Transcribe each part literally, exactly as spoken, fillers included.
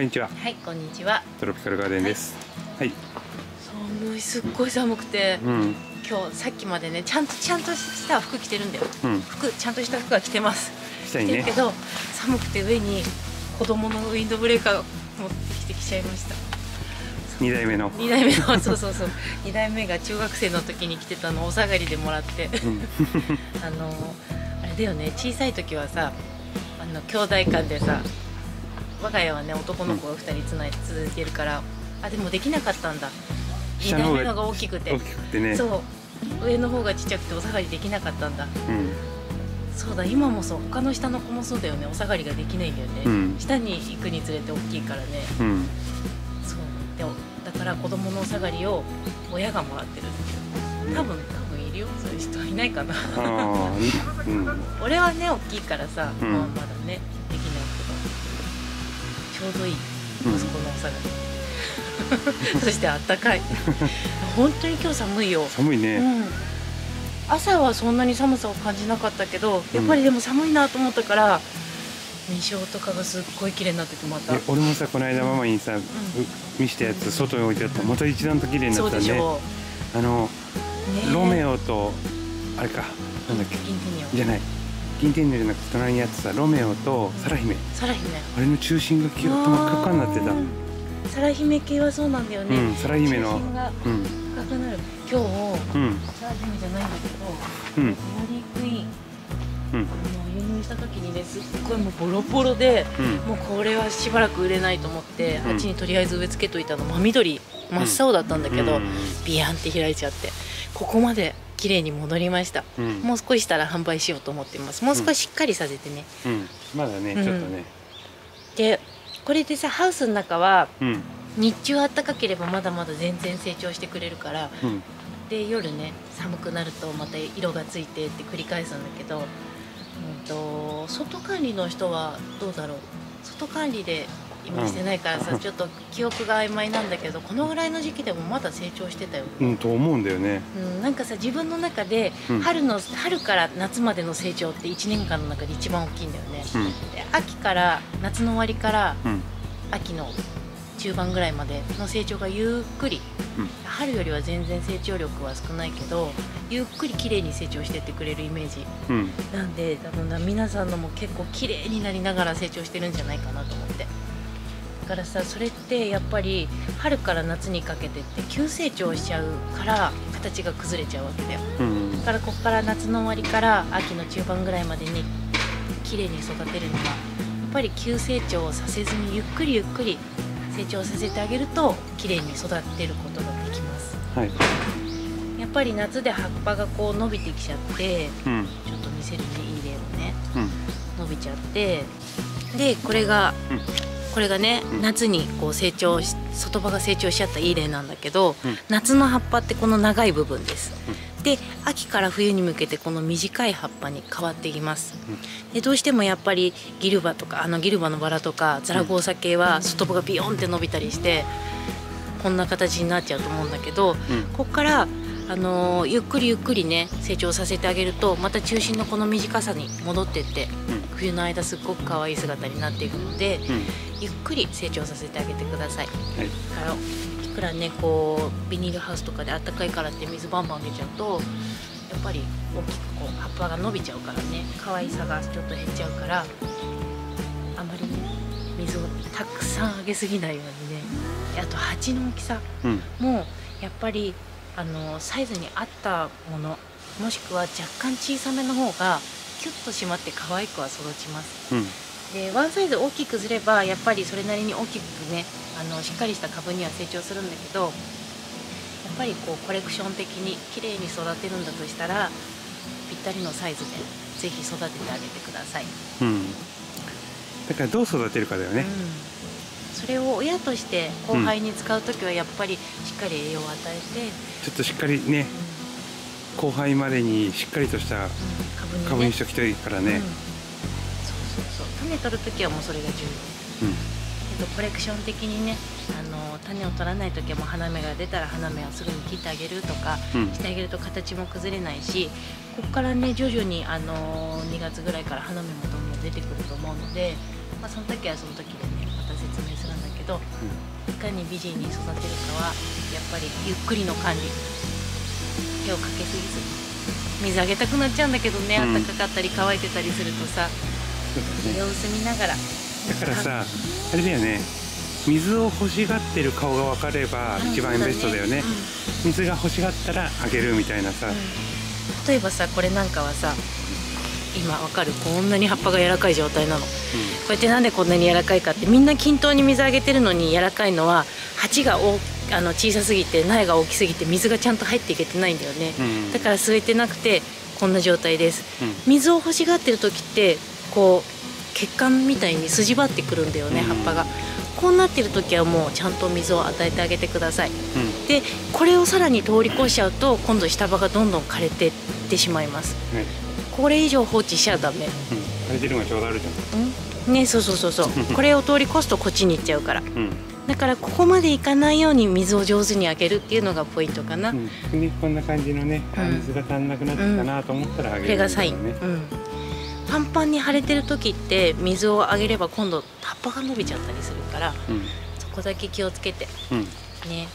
こんにちは。はい、こんにちは。トロピカルガーデンです。はい。寒い、すっごい寒くて、うん、今日さっきまでね、ちゃんとちゃんとした服着てるんだよ。うん、服ちゃんとした服は着てます。着てるけど、寒くて上に子供のウィンドブレーカーを持ってきてきちゃいました。二代目の。二代目の、そうそうそう。二代目が中学生の時に着てたのをお下がりでもらって、うん、あのあれだよね、小さい時はさ、あの兄弟間でさ。我が家はね、男の子がふたりつないで続いてるから、うん、あでもできなかったんだ。にだいめのが大きくて、大きくてね、そう上の方がちっちゃくてお下がりできなかったんだ、うん、そうだ今もそう、他の下の子もそうだよね、お下がりができないんだよね、うん、下に行くにつれて大きいからね、うん、そうでだから子供のお下がりを親がもらってるんだけど、多分多分いるよ、そういう人はいないかなうん、俺はね、大きいからさ、うん、まあまだねできないけどちょうどいい、うん、息子のお下がり。そしてあったかい。本当に今日寒いよ。寒いね、うん。朝はそんなに寒さを感じなかったけど、やっぱりでも寒いなと思ったから。身装とかがすっごい綺麗になっててまた。俺もさ、この間ママにさ、うん、見したやつ外に置いてあった、また一段と綺麗になったね。そうでしょう。あの、ね、ロメオとあれか、なんだっけ。インテニオじゃない。インテンじゃなくて隣にあってさ、ロメオとサラ姫、サラ姫あれの中心がキュッと真っ赤になってた。サラ姫系はそうなんだよね、うん、サラ姫の中心が赤くなる。今日、うん、サラ姫じゃないんだけど、うん、メロディークイーン、うん、あの輸入した時にね、すっごいもうボロボロで、うん、もうこれはしばらく売れないと思って、うん、あっちにとりあえず植え付けといたの、真緑真っ青だったんだけど、うん、ビヤンって開いちゃって、ここまで綺麗に戻りました、うん、もう少ししたら販売しようと思っています。もう少ししっかりさせてね、うんうん、まだね、うん、ちょっとね。でこれでさ、ハウスの中は、うん、日中あったかければまだまだ全然成長してくれるから、うん、で夜ね寒くなるとまた色がついてって繰り返すんだけど、うん、と外管理の人はどうだろう、外管理で今してないからさ、うん、ちょっと記憶が曖昧なんだけど、このぐらいの時期でもまだ成長してたよ、うん、と思うんだよね、うん、なんかさ自分の中で春の、うん、春から夏までの成長っていちねんかんの中で一番大きいんだよね、うん、で秋から夏の終わりから秋の中盤ぐらいまでの成長がゆっくり、うん、春よりは全然成長力は少ないけどゆっくり綺麗に成長してってくれるイメージ、うん、なんで多分な皆さんのも結構綺麗になりながら成長してるんじゃないかなと思って。だからさ、それってやっぱり春から夏にかけてって急成長しちゃうから形が崩れちゃうわけだよ、うん、だからここから夏の終わりから秋の中盤ぐらいまでに綺麗に育てるにはやっぱり急成長をさせずにゆっくりゆっくり成長させてあげると綺麗に育てることができます、はい、やっぱり夏で葉っぱがこう伸びてきちゃって、うん、ちょっと見せるね、いい例をね、うん、伸びちゃってでこれが、うんこれがね、うん、夏にこう成長し外葉が成長しちゃったいい例なんだけど、うん、夏の葉っぱってこの長い部分です、うん、で秋から冬に向けてこの短い葉っぱに変わっていきます、うん、でどうしてもやっぱりギルバとかあのギルバのバラとかザラゴーサ系は外葉がビヨンって伸びたりしてこんな形になっちゃうと思うんだけど、うん、ここから、あのー、ゆっくりゆっくりね成長させてあげるとまた中心のこの短さに戻ってって。うん冬の間すっごく可愛い姿になっていくので、うん、ゆっくり成長させてあげてください。はい、いくらねこうビニールハウスとかであったかいからって水バンバンあげちゃうとやっぱり大きくこう葉っぱが伸びちゃうからね可愛さがちょっと減っちゃうからあまりね水をたくさんあげすぎないようにねあと鉢の大きさもやっぱりあのサイズに合ったものもしくは若干小さめの方がキュッと締まって可愛くは育ちます、うん、でワンサイズ大きくすればやっぱりそれなりに大きくねあのしっかりした株には成長するんだけどやっぱりこうコレクション的に綺麗に育てるんだとしたらぴったりのサイズで是非育ててあげてください、うん、だからどう育てるかだよね、うん、それを親として後輩に使う時はやっぱりしっかり栄養を与えて、うん、ちょっとしっかりね、うん後輩までにしっかりとした株にしときたいからね、うん、そうそうそう種取る時はもうそれが重要、うん、えっとコレクション的にねあの種を取らない時はもう花芽が出たら花芽をすぐに切ってあげるとかしてあげると形も崩れないし、うん、ここからね徐々にあのにがつぐらいから花芽もどんどん出てくると思うので、まあ、その時はその時でねまた説明するんだけどけど、うん、いかに美人に育てるかはやっぱりゆっくりの管理、手をかけすぎず、水あげたくなっちゃうんだけどね、うん、暖かかったり乾いてたりするとさ、様子見ながら。だからさ、あれだよね、水を欲しがってる顔が分かれば一番ベストだよね。水が欲しがったらあげるみたいなさ、うん、例えばさ、これなんかはさ、今わかる、こんなに葉っぱが柔らかい状態なの、うん、こうやってなんでこんなに柔らかいかって、みんな均等に水あげてるのに柔らかいのは鉢が大あの小さすぎて苗が大きすぎて水がちゃんと入っていけてないんだよね、うん、だから吸えてなくてこんな状態です、うん、水を欲しがってる時ってこう血管みたいに筋張ってくるんだよね、うん、葉っぱが。こうなってる時はもうちゃんと水を与えてあげてください、うん、でこれをさらに通り越しちゃうと今度下葉がどんどん枯れていってしまいます、はい、これ以上放置しちゃダメ、うん、枯れてるのがちょうどあるじゃん、ね、そうそうそうそうこれを通り越すとこっちに行っちゃうから、うん、だからここまで行かないように水を上手にあげるっていうのがポイントかな、うんね、こんな感じのね、水が足んなくなってきたなと思ったらあげる、ね、うん、これがサイン、うん、パンパンに腫れてる時って水をあげれば今度葉っぱが伸びちゃったりするから、うん、そこだけ気をつけて、うん、ね、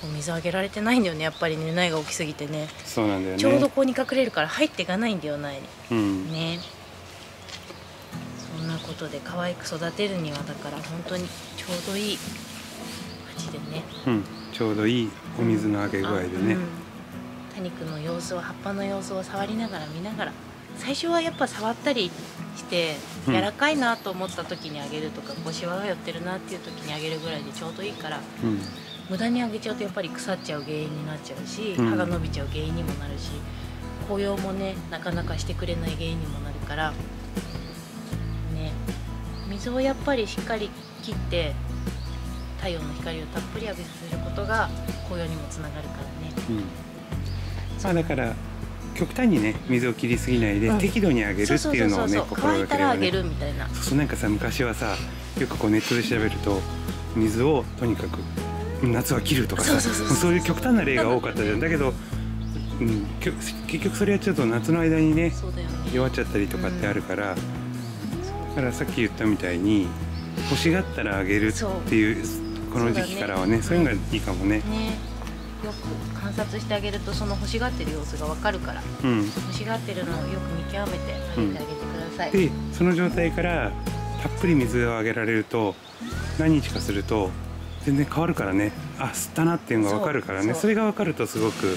こう水あげられてないんだよね、やっぱりね、苗が大きすぎてね、そうなんだよね、ちょうどここに隠れるから入っていかないんだよ、苗に、うん、ね、そんなことで可愛く育てるにはだから本当にちょうどいい鉢でね、うん、ちょうどいいお水のあげ具合でね、うん、多肉の様子を、葉っぱの様子を触りながら見ながら、最初はやっぱ触ったりして柔らかいなと思った時にあげるとか、こうシワが寄ってるなっていう時にあげるぐらいでちょうどいいから、うん、無駄にあげちゃうとやっぱり腐っちゃう原因になっちゃうし、葉が伸びちゃう原因にもなるし、紅葉もねなかなかしてくれない原因にもなるからね、水をやっぱりしっかり切って太陽の光をたっぷり浴びさせることが紅葉にもつながるからね。うん、あ、だから極端にね水を切りすぎないで、うん、適度にあげるっていうのをね、心がければね。そうそう、なんかさ、昔はさ、よくこうネットで調べると水をとにかく夏は切るとかさ、そういう極端な例が多かったじゃん。だけど、うん、結局それやっちゃうと夏の間にね、弱っちゃったりとかってあるから、うん、だからさっき言ったみたいに欲しがったらあげるっていうこの時期からはね、そういうのがいいかもね。ね、よく観察してあげるとその欲しがってる様子がわかるから、うん、欲しがってるのをよく見極めてあげてあげてください、うん、でその状態からたっぷり水をあげられると何日かすると全然変わるからね、あ、吸ったなっていうのがわかるからね、 そう、そう、それがわかるとすごく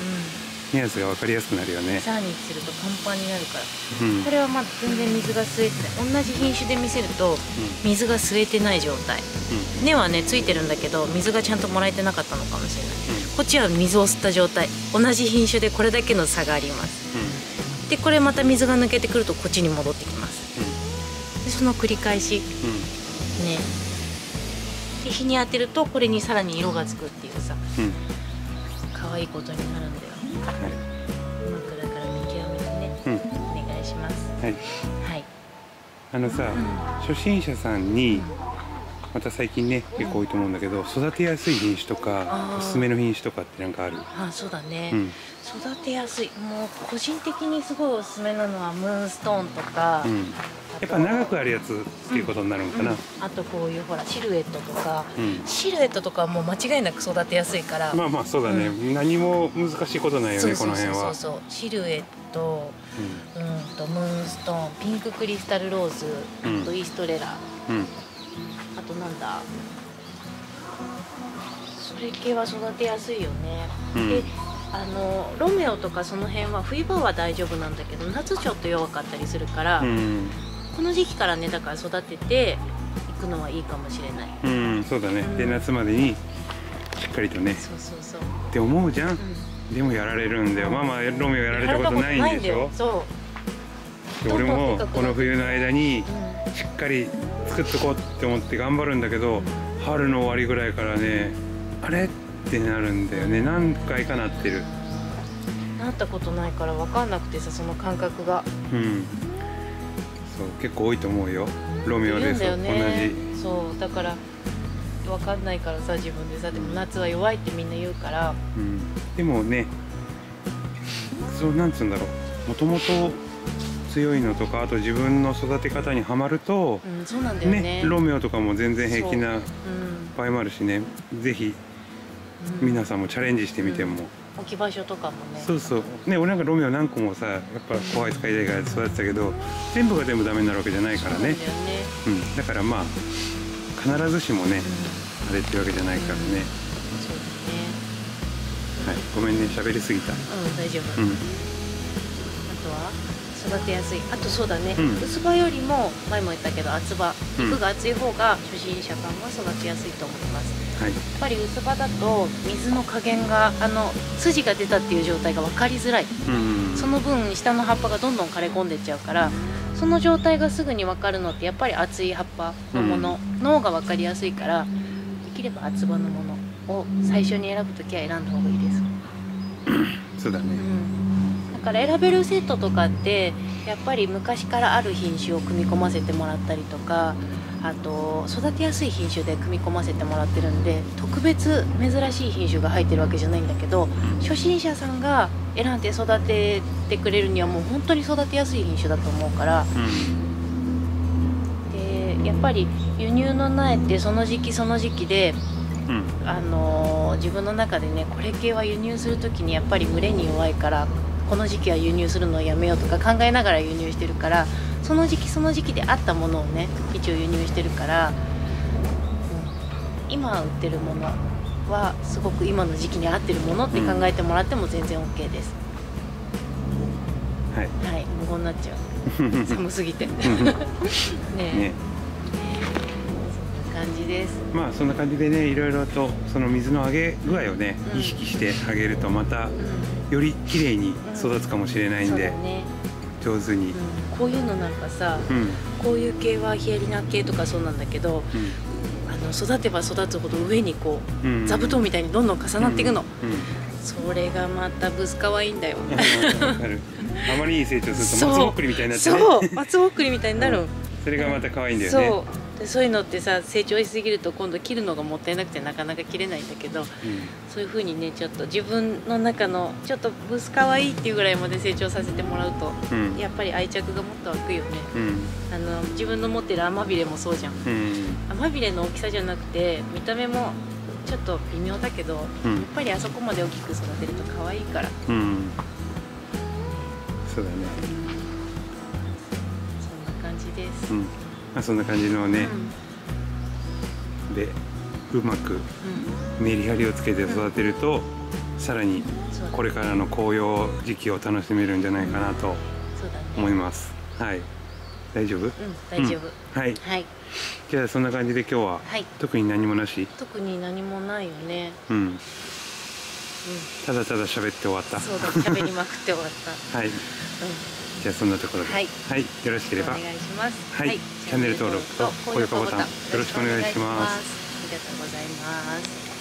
目安がわかりやすくなるよね。さんにちするとパンパンになるから、うん、これはまあ全然水が吸えてない、同じ品種で見せると水が吸えてない状態、うん、根はねついてるんだけど水がちゃんともらえてなかったのかもしれない、こっちは水を吸った状態、同じ品種でこれだけの差があります、うん、でこれまた水が抜けてくるとこっちに戻ってきます、うん、でその繰り返し、うん、ね、で日に当てるとこれにさらに色がつくっていうさ、可愛、うん、いことになるんだよ、はい、うまくだから見極めてね、うん、お願いします。はい、はい、あのさ、うん、初心者さんにまた最近ね、結構多いと思うんだけど、育てやすい品種とかおすすめの品種とかってなんかある？あ、そうだね、うん、育てやすい、もう個人的にすごいおすすめなのはムーンストーンとか、うん、やっぱ長くあるやつっていうことになるのかな、うんうん、あとこういうほらシルエットとか、うん、シルエットとかはもう間違いなく育てやすいから、まあまあそうだね、うん、何も難しいことないよね、この辺は。そうそうそう、シルエット、うん、うんとムーンストーン、ピンククリスタルローズ、うん、あとイーストレラ、うん、あとなんだ、それ系は育てやすいよね、うん、であのロメオとかその辺は冬場は大丈夫なんだけど夏ちょっと弱かったりするから、うん、この時期からねだから育てていくのはいいかもしれない。うん、そうだね、うん、で夏までにしっかりとねって思うじゃん、うん、でもやられるんだよ、うん、まあまあロメオやられたことないんでしょ。そう、俺もこの冬の間にしっかり、うん、作っとこうって思って頑張るんだけど、春の終わりぐらいからね、あれってなるんだよね。何回かなってる、なったことないから分かんなくてさ、その感覚が、うん、そう結構多いと思うよ、ロミオです、ね、同じ。そうだから分かんないからさ、自分でさ、でも夏は弱いってみんな言うから、うん、でもね、そうなんつうんだろう、もともと強いのとか、あと自分の育て方にはまると、うん、そうなんだよね。ね、ロメオとかも全然平気な場合もあるしね、うん、ぜひ皆さんもチャレンジしてみても、うん、置き場所とかもね、そうそうね、俺なんかロメオ何個もさ、やっぱ後輩使いたいから育てたけど、全部が全部ダメになるわけじゃないからね、 そうなんだよね、うん、だからまあ必ずしもね、うん、あれっていうわけじゃないからね、うん、そうですね、はい、ごめんね、喋りすぎた。うん、大丈夫、うん、あとは育てやすい、あとそうだね、うん、薄葉よりも前も言ったけど厚葉、肉が厚い方が初心者さんは育てやすいと思います、はい、やっぱり薄葉だと水の加減が、あの筋が出たっていう状態が分かりづらい、うん、その分下の葉っぱがどんどん枯れ込んでっちゃうから、うん、その状態がすぐに分かるのってやっぱり厚い葉っぱのものの方が分かりやすいから、うん、できれば厚葉のものを最初に選ぶときは選んだ方がいいです。そうだね、うん、だから選べるセットとかってやっぱり昔からある品種を組み込ませてもらったりとか、あと育てやすい品種で組み込ませてもらってるんで、特別珍しい品種が入ってるわけじゃないんだけど、初心者さんが選んで育ててくれるにはもう本当に育てやすい品種だと思うから、うん、でやっぱり輸入の苗ってその時期その時期で、うん、あのー、自分の中でね、これ系は輸入するときにやっぱり群れに弱いから、この時期は輸入するのをやめようとか考えながら輸入してるから、その時期その時期であったものをね一応輸入してるから、うん、今売ってるものはすごく今の時期に合ってるものって考えてもらっても全然 OK です、うん、はい、はい、無言になっちゃう寒すぎてねえ、ね、感じです。まあそんな感じでね、いろいろとその水のあげ具合をね、うん、意識してあげるとまたより綺麗に育つかもしれないんで、うん、ね、上手に、うん、こういうのなんかさ、うん、こういう系はヒアリナ系とかそうなんだけど、うん、あの育てば育つほど上にこう、うん、座布団みたいにどんどん重なっていくの、うんうん、それがまたブス可愛いんだよあまりいい成長すると松ぼっくりみたいになっちゃう、そう、松ぼっくりみたいになる、うん、それがまた可愛いんだよね、うん、そうで、そういうのってさ、成長しすぎると今度切るのがもったいなくてなかなか切れないんだけど、うん、そういう風にね、ちょっと自分の中のちょっとブス可愛いっていうぐらいまで成長させてもらうと、うん、やっぱり愛着がもっと湧くよね、うん、あの自分の持ってるアマビレもそうじゃん、うん、アマビレの大きさじゃなくて見た目もちょっと微妙だけど、うん、やっぱりあそこまで大きく育てると可愛いから、うん、そうだね、そんな感じです、うん、まあそんな感じのね、うん、でうまくメリハリをつけて育てると、うん、さらにこれからの紅葉時期を楽しめるんじゃないかなと思います。ね、はい、大丈夫？うん、大丈夫、うん、はい、はい、じゃあそんな感じで今日は、はい、特に何もなし？特に何もないよね、うん、うん、ただただ喋って終わった。そうだ、喋りまくって終わったはい、うん、じゃあそんなところで、はい、はい、よろしければお願いします。はい、チャンネル登録と高評価ボタンよろしくお願いします。ありがとうございます。